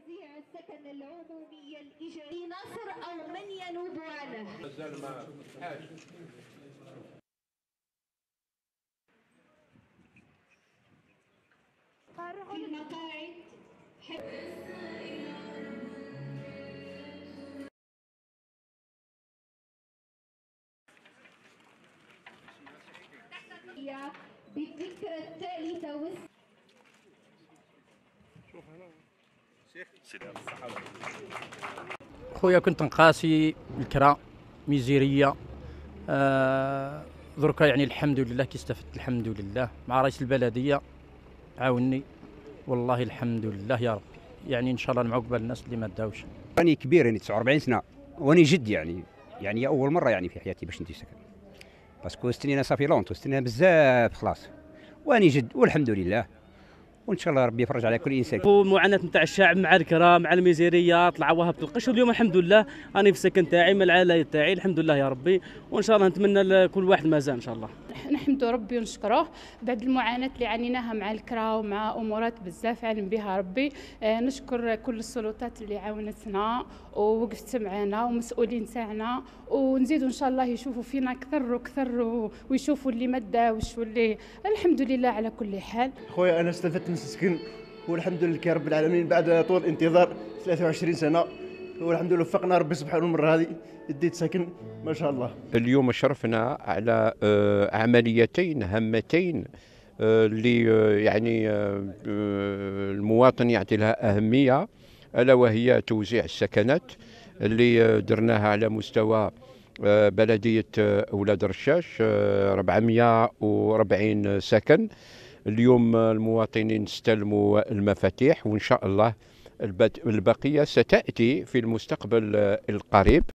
توزيع السكن العمومي الإيجاري نصر أو من ينوب عنه. الزلمة حاج. في المقاعد بالذكرى الثالثة خويا كنت نقاسي الكرا ميزيرية دركا يعني الحمد لله كي استفدت الحمد لله مع رئيس البلدية عاوني والله الحمد لله يا رب يعني ان شاء الله المعقبه للناس اللي ما داوش. راني كبير يعني 49 سنه واني جد يعني اول مره يعني في حياتي باش نتي ساكن باسكو استنينا صافي لونت استنينا بزاف خلاص واني جد والحمد لله وان شاء الله ربي يفرج على كل انسان. المعاناه نتاع الشعب مع الكرام مع الميزيريه طلع وهبت القش واليوم الحمد لله راني في السكن تاعي مع العائله تاعي الحمد لله يا ربي وان شاء الله نتمنى لكل واحد مازال ان شاء الله. نحمدوا ربي ونشكروه بعد المعاناه اللي عانيناها مع الكرا ومع امورات بزاف علم بها ربي نشكر كل السلطات اللي عاونتنا ووقفت معنا ومسؤولين تاعنا ونزيدوا ان شاء الله يشوفوا فينا اكثر واكثر ويشوفوا اللي ما داوش واللي الحمد لله على كل حال. خويا انا استفدت من السكن والحمد لله رب العالمين بعد طول انتظار 23 سنه والحمد لله وفقنا ربي سبحانه المره هذه اديت ساكن ما شاء الله. اليوم شرفنا على عمليتين هامتين اللي يعني المواطن يعطي لها اهميه الا وهي توزيع السكنات اللي درناها على مستوى بلديه اولاد رشاش 440 سكن. اليوم المواطنين استلموا المفاتيح وإن شاء الله البقية ستأتي في المستقبل القريب.